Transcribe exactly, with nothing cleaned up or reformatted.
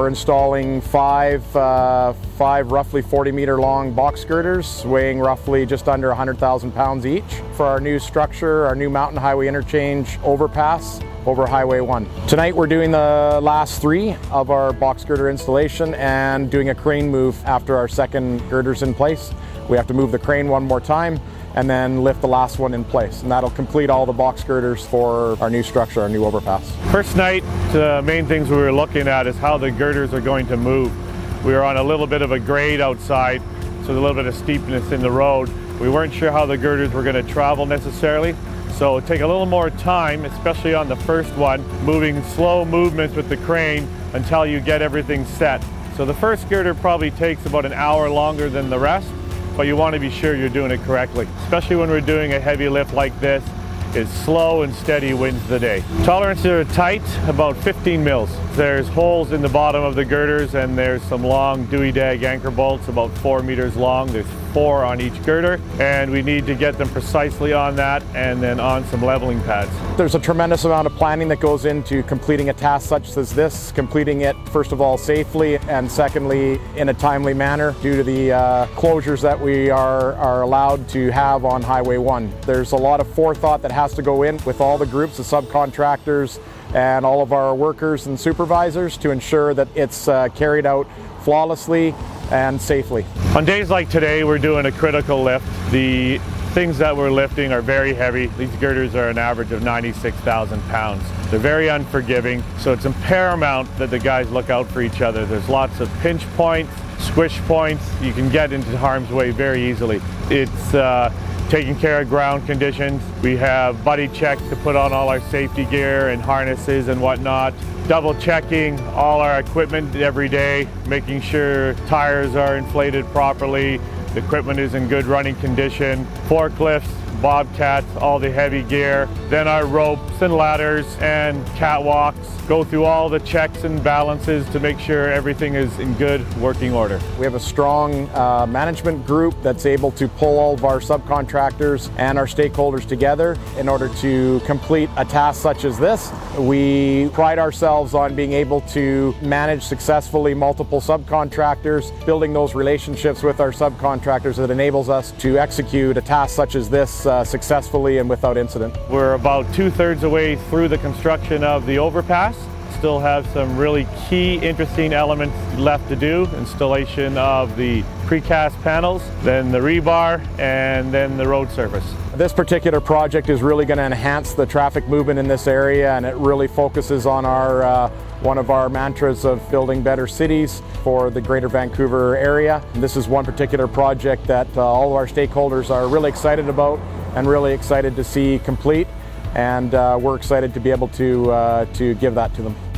We're installing five, uh, five roughly forty meter long box girders weighing roughly just under one hundred thousand pounds each for our new structure, our new Mountain Highway interchange overpass over Highway one. Tonight we're doing the last three of our box girder installation and doing a crane move after our second girder's in place. We have to move the crane one more time and then lift the last one in place, and that'll complete all the box girders for our new structure, our new overpass. First night, the main things we were looking at is how the girders are going to move. We were on a little bit of a grade outside, so there's a little bit of steepness in the road. We weren't sure how the girders were going to travel necessarily, so it'll take a little more time, especially on the first one, moving slow movements with the crane until you get everything set. So the first girder probably takes about an hour longer than the rest, but you want to be sure you're doing it correctly. Especially when we're doing a heavy lift like this, it's slow and steady wins the day. Tolerances are tight, about fifteen mils. There's holes in the bottom of the girders and there's some long Dewey Dag anchor bolts, about four meters long. There's four on each girder, and we need to get them precisely on that and then on some leveling pads. There's a tremendous amount of planning that goes into completing a task such as this, completing it first of all safely and secondly in a timely manner due to the uh, closures that we are, are allowed to have on Highway one. There's a lot of forethought that has to go in with all the groups, the subcontractors and all of our workers and supervisors to ensure that it's uh, carried out flawlessly and safely. On days like today, we're doing a critical lift. The things that we're lifting are very heavy. These girders are an average of ninety-six thousand pounds. They're very unforgiving, so it's paramount that the guys look out for each other. There's lots of pinch points, squish points. You can get into harm's way very easily. It's uh, taking care of ground conditions. We have buddy checks to put on all our safety gear and harnesses and whatnot. Double checking all our equipment every day, making sure tires are inflated properly, the equipment is in good running condition, forklifts, bobcats, all the heavy gear, then our ropes and ladders and catwalks. Go through all the checks and balances to make sure everything is in good working order. We have a strong uh, management group that's able to pull all of our subcontractors and our stakeholders together in order to complete a task such as this. We pride ourselves on being able to manage successfully multiple subcontractors, building those relationships with our subcontractors that enables us to execute a task such as this uh, successfully and without incident. We're about two-thirds of the way through the construction of the overpass. Still have some really key interesting elements left to do. Installation of the precast panels, then the rebar, and then the road surface. This particular project is really going to enhance the traffic movement in this area, and it really focuses on our uh, one of our mantras of building better cities for the greater Vancouver area. And this is one particular project that uh, all of our stakeholders are really excited about and really excited to see complete. And uh, we're excited to be able to, uh, to give that to them.